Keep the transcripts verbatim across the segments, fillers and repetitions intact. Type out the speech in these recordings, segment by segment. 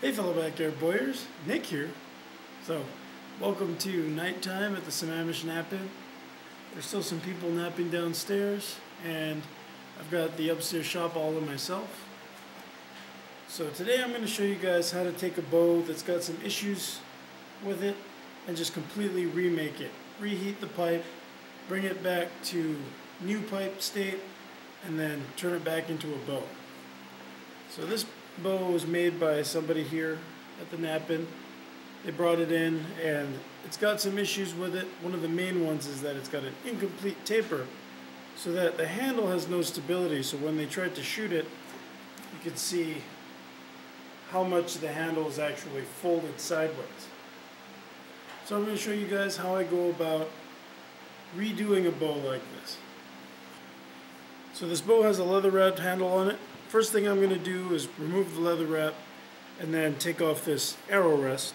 Hey fellow back there boyers, Nick here. So welcome to nighttime at the Sammamish Nap-In. There's still some people napping downstairs and I've got the upstairs shop all to myself. So today I'm going to show you guys how to take a bow that's got some issues with it and just completely remake it. Reheat the pipe, bring it back to new pipe state, and then turn it back into a bow. So this bow was made by somebody here at the Nap-In. They brought it in and it's got some issues with it. One of the main ones is that it's got an incomplete taper so that the handle has no stability, so when they tried to shoot it you could see how much the handle is actually folded sideways. So I'm going to show you guys how I go about redoing a bow like this. So this bow has a leather wrapped handle on it. First thing I'm going to do is remove the leather wrap and then take off this arrow rest.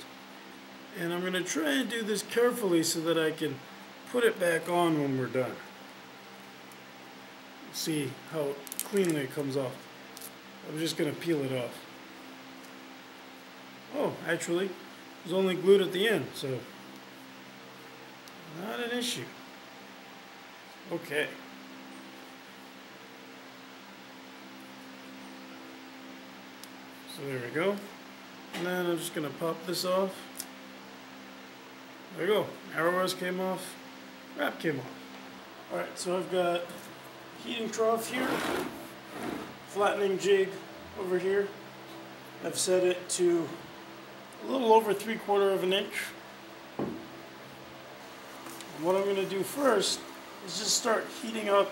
And I'm going to try and do this carefully so that I can put it back on when we're done. See how cleanly it comes off. I'm just going to peel it off. Oh, actually, it was only glued at the end, so not an issue. Okay. So there we go. And then I'm just going to pop this off. There we go. Arrow rest came off. Wrap came off. Alright, so I've got heating trough here. Flattening jig over here. I've set it to a little over three quarter of an inch. And what I'm going to do first is just start heating up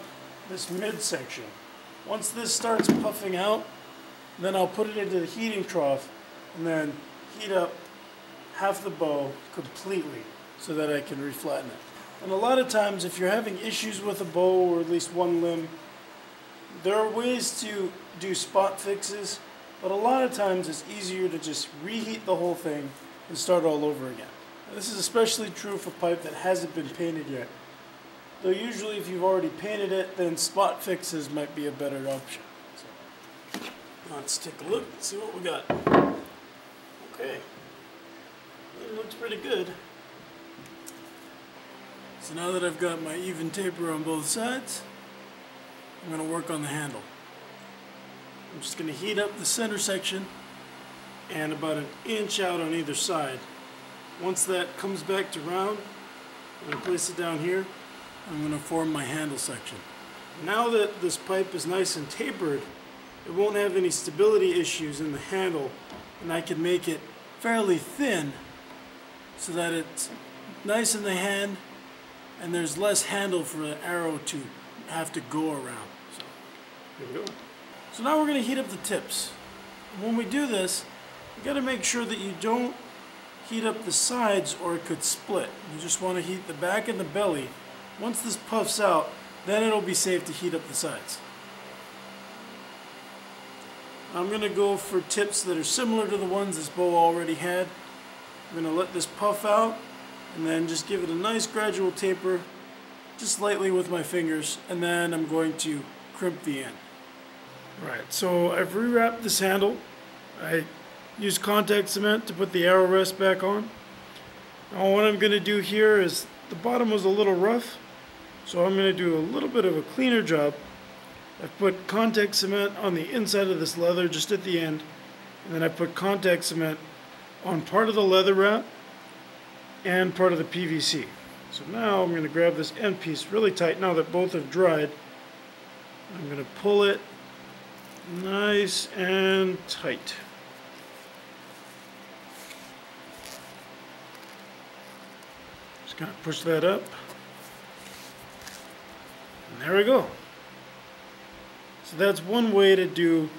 this midsection. Once this starts puffing out, then I'll put it into the heating trough and then heat up half the bow completely so that I can reflatten it. And a lot of times if you're having issues with a bow or at least one limb, there are ways to do spot fixes, but a lot of times it's easier to just reheat the whole thing and start all over again. Now, this is especially true for pipe that hasn't been painted yet, though usually if you've already painted it, then spot fixes might be a better option. Let's take a look and see what we got. Okay. It looks pretty good. So now that I've got my even taper on both sides, I'm going to work on the handle. I'm just going to heat up the center section and about an inch out on either side. Once that comes back to round, I'm going to place it down here. I'm going to form my handle section. Now that this pipe is nice and tapered, it won't have any stability issues in the handle, and I can make it fairly thin so that it's nice in the hand and there's less handle for the arrow to have to go around. So, here we go. So now we're going to heat up the tips. When we do this, you got to make sure that you don't heat up the sides or it could split. You just want to heat the back and the belly. Once this puffs out, then it'll be safe to heat up the sides. I'm going to go for tips that are similar to the ones this bow already had. I'm going to let this puff out and then just give it a nice gradual taper, just lightly with my fingers, and then I'm going to crimp the end. Right, so I've rewrapped this handle. I used contact cement to put the arrow rest back on. Now what I'm going to do here is, the bottom was a little rough, so I'm going to do a little bit of a cleaner job. I've put contact cement on the inside of this leather just at the end, and then I put contact cement on part of the leather wrap and part of the P V C. So now I'm going to grab this end piece really tight now that both have dried. I'm going to pull it nice and tight. Just going to push that up. And there we go. So that's one way to do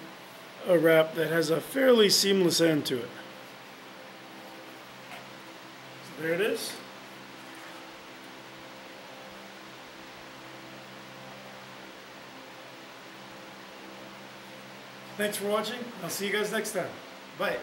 a wrap that has a fairly seamless end to it. So there it is. Thanks for watching. I'll see you guys next time. Bye.